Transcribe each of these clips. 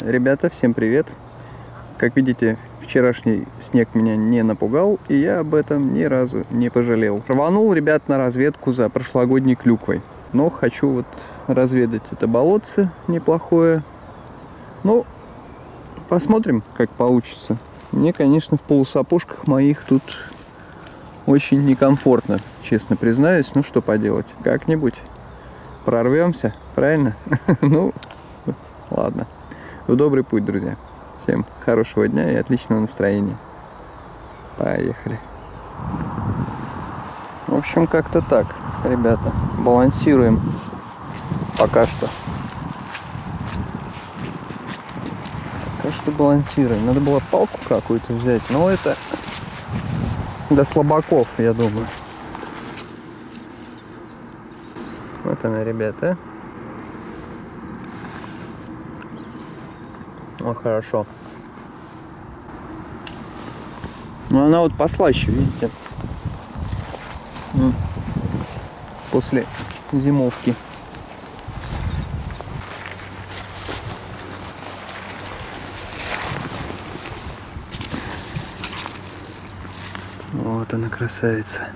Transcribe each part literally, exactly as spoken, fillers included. Ребята, всем привет! Как видите, вчерашний снег меня не напугал, и я об этом ни разу не пожалел. Рванул ребят на разведку за прошлогодней клюквой. Но хочу вот разведать это болотце неплохое. Ну, посмотрим, как получится. Мне, конечно, в полусапожках моих тут очень некомфортно, честно признаюсь. Ну, что поделать, как-нибудь прорвемся, правильно? Ну, ладно. В добрый путь, друзья. Всем хорошего дня и отличного настроения. Поехали. В общем, как-то так, ребята. Балансируем пока что. Пока что балансируем. Надо было палку какую-то взять, но это до слабаков, я думаю. Вот она, ребята. О, хорошо. Ну, она вот послаще, видите? После зимовки. Вот она, красавица.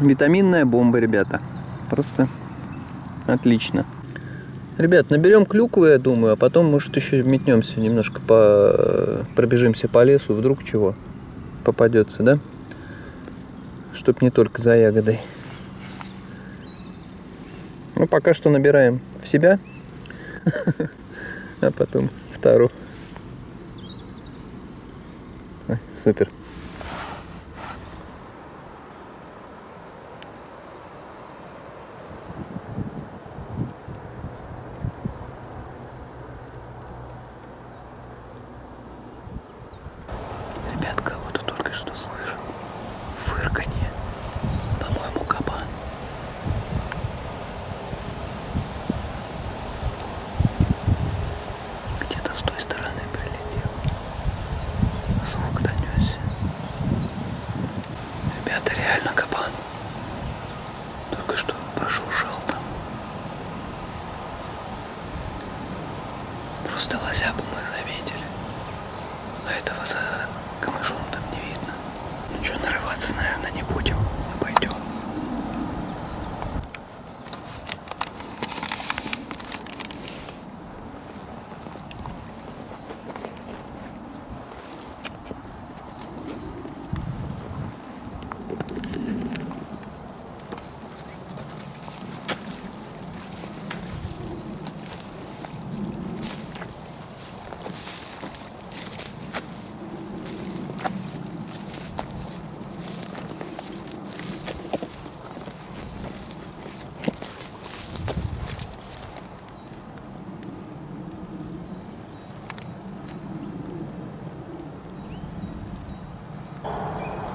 Витаминная бомба, ребята. Просто отлично. Ребят, наберем клюквы, я думаю, а потом, может, еще метнемся немножко, по... пробежимся по лесу, вдруг чего попадется, да? Чтоб не только за ягодой. Ну, пока что набираем в себя, а потом вторую. Супер.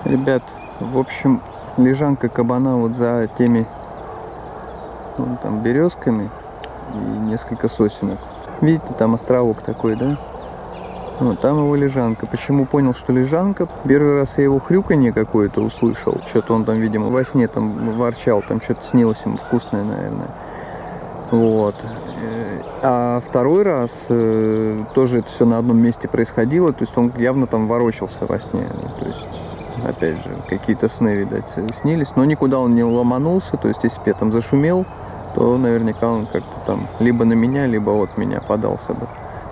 Ребят, в общем, лежанка кабана вот за теми вон там березками и несколько сосенок. Видите, там островок такой, да? Вот там его лежанка. Почему понял, что лежанка? Первый раз я его хрюканье какое-то услышал. Что-то он там, видимо, во сне там ворчал, там что-то снилось ему вкусное, наверное. Вот. А второй раз тоже это все на одном месте происходило. То есть он явно там ворочался во сне. То есть... Опять же, какие-то сны, видать, снились, но никуда он не ломанулся, то есть, если бы я там зашумел, то наверняка он как-то там либо на меня, либо от меня подался бы.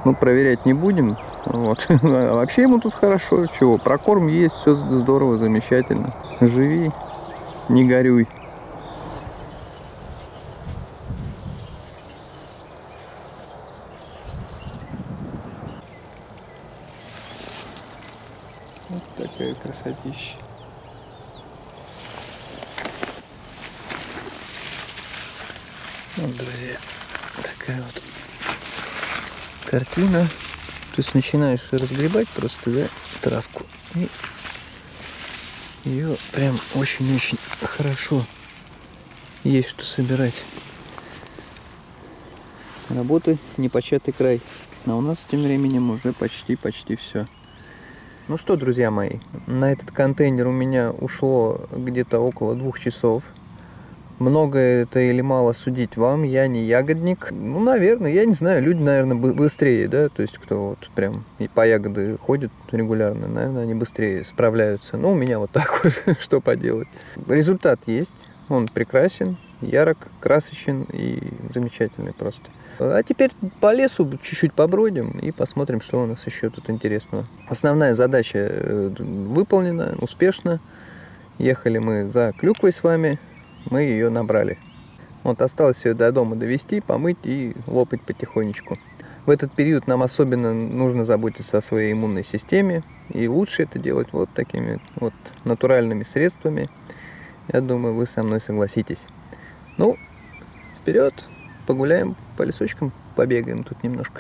Ну, проверять не будем, вот. А вообще ему тут хорошо, чего, прокорм есть, все здорово, замечательно. Живи, не горюй. Такая красотища. Вот, друзья, такая вот картина. То есть начинаешь разгребать просто, да, травку. И ее прям очень-очень хорошо есть что собирать. Работы непочатый край. А у нас тем временем уже почти-почти все. Ну что, друзья мои, на этот контейнер у меня ушло где-то около двух часов. много это или мало судить вам, я не ягодник. Ну, наверное, я не знаю, люди, наверное, быстрее, да, то есть кто вот прям по ягоды ходит регулярно, наверное, они быстрее справляются. Ну, у меня вот так вот, что поделать. Результат есть, он прекрасен, ярок, красочен и замечательный просто. А теперь по лесу чуть-чуть побродим и посмотрим, что у нас еще тут интересного. Основная задача выполнена успешно. Ехали мы за клюквой с вами, мы ее набрали. Вот осталось ее до дома довести, помыть и лопать потихонечку. В этот период нам особенно нужно заботиться о своей иммунной системе. И лучше это делать вот такими вот натуральными средствами. Я думаю, вы со мной согласитесь. Ну, вперед! Погуляем по лесочкам, побегаем тут немножко.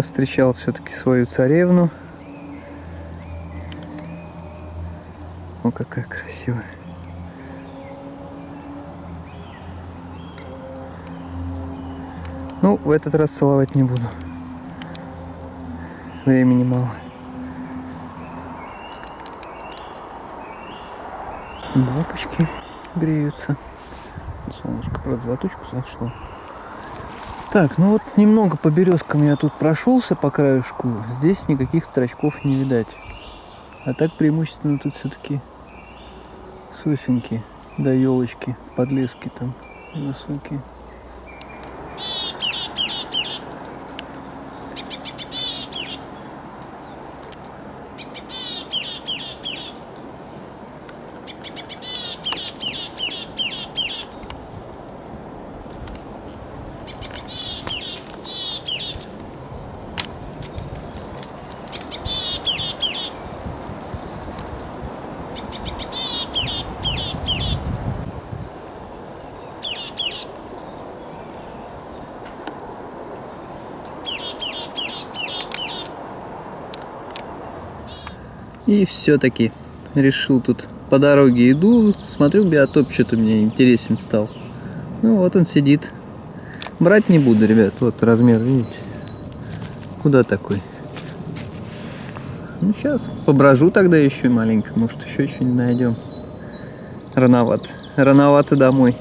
Встречал все-таки свою царевну. О, какая красивая. Ну, в этот раз целовать не буду. Времени мало. Лапочки греются. Солнышко, правда, за тучку зашло. Так, ну вот немного по березкам я тут прошелся по краешку. Здесь никаких строчков не видать. А так преимущественно тут все-таки сосенки, да елочки, подлески там высокие. И все-таки решил тут по дороге иду, смотрю, биотоп что-то мне интересен стал. Ну вот он сидит. Брать не буду, ребят. Вот размер, видите? Куда такой? Ну сейчас поброжу тогда еще маленько, может еще что-нибудь найдем. Рановато. Рановато домой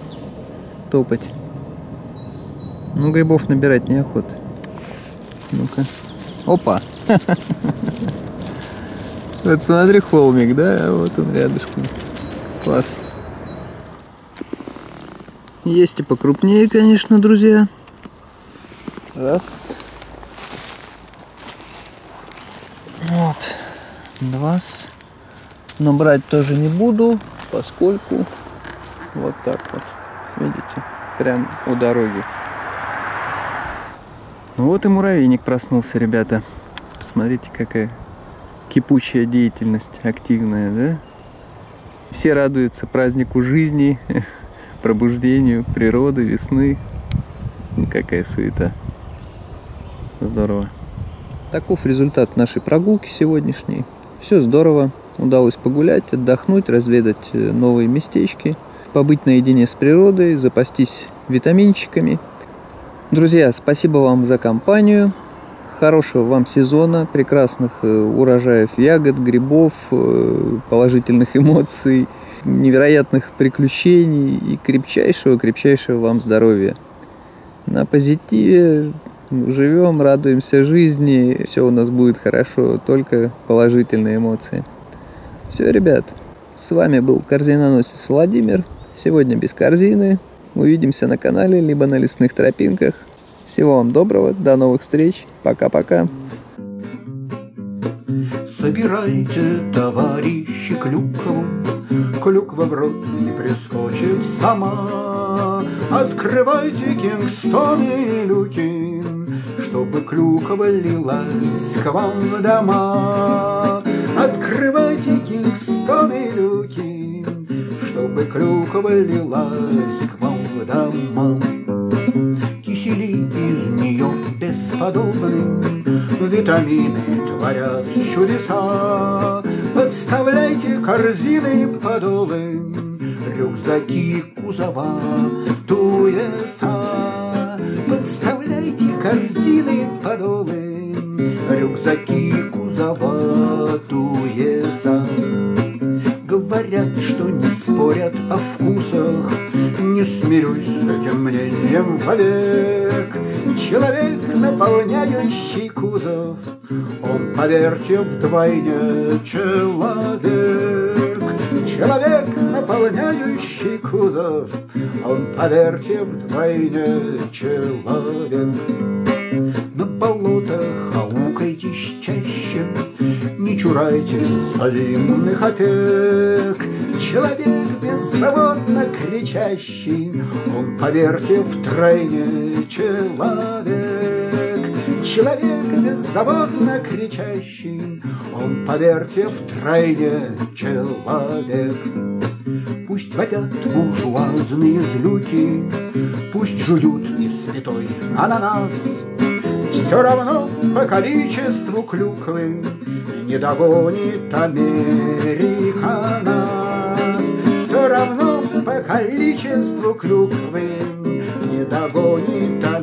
топать. Ну грибов набирать неохота. Ну-ка. Опа! Вот смотри, холмик, да? Вот он рядышком. Класс. Есть и покрупнее, конечно, друзья. Раз. Вот. Два. Но брать тоже не буду, поскольку вот так вот. Видите? Прям у дороги. Ну вот и муравейник проснулся, ребята. Посмотрите, какая... кипучая деятельность, активная, да? Все радуются празднику жизни, пробуждению природы, весны. Ну, какая суета. Здорово. Таков результат нашей прогулки сегодняшней. Все здорово. Удалось погулять, отдохнуть, разведать новые местечки, побыть наедине с природой, запастись витаминчиками. Друзья, спасибо вам за компанию. Хорошего вам сезона, прекрасных урожаев ягод, грибов, положительных эмоций, невероятных приключений и крепчайшего-крепчайшего вам здоровья. На позитиве живем, радуемся жизни, все у нас будет хорошо, только положительные эмоции. Все, ребят, с вами был корзиноносец Владимир, сегодня без корзины, увидимся на канале, либо на лесных тропинках. Всего вам доброго, до новых встреч, пока-пока. Собирайте, товарищи, клюкву, клюква в рот не прискочит сама. Открывайте кингстоны и люки, чтобы клюква лилась к вам в дома. Открывайте кингстоны и люки, чтобы клюква лилась к молодому. Кисели из нее бесподобны, витамины творят чудеса. Подставляйте корзины, подолы, рюкзаки, кузова, туеса. Подставляйте корзины, подолы, рюкзаки, кузова, туеса. Говорят, что не спорят о вкусах, не смирюсь с этим мнением вовек. Человек, наполняющий кузов, он, поверьте, вдвойне человек. Человек, наполняющий кузов, он, поверьте, вдвойне человек. На болотах аукайтесь чаще, не чурайтесь солимных опек. Человек беззаботно кричащий, он, поверьте, втройне человек. Человек беззаботно кричащий, он, поверьте, втройне человек. Пусть водят буржуазные злюки, пусть жуют и святой ананас, все равно по количеству клюквы не догонит Америка нас. Все равно по количеству клюквы не догонит Америка нас.